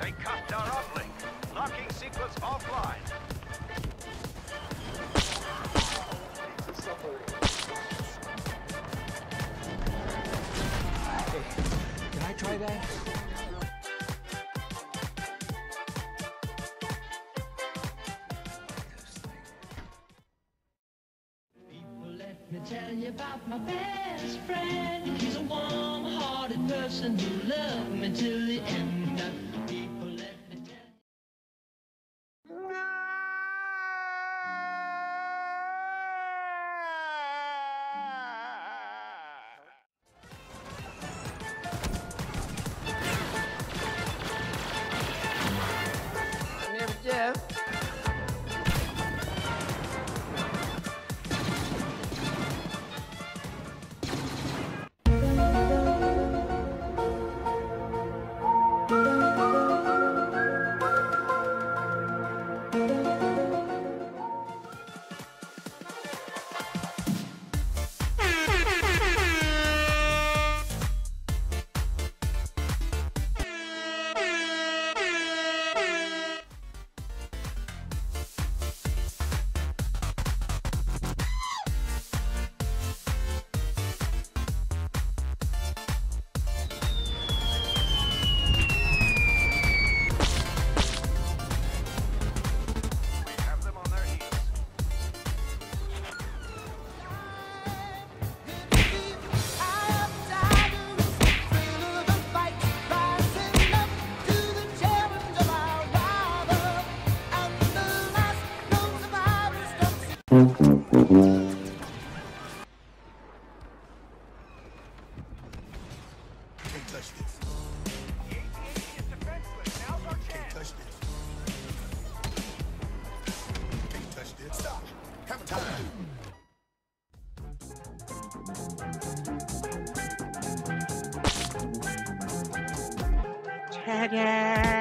They cut our uplink. Locking sequence offline. Hey, can I try that? Tell you about my best friend. He's a warm-hearted person who loved me till the end. People let me tell you. My name is Jeff. Yeah.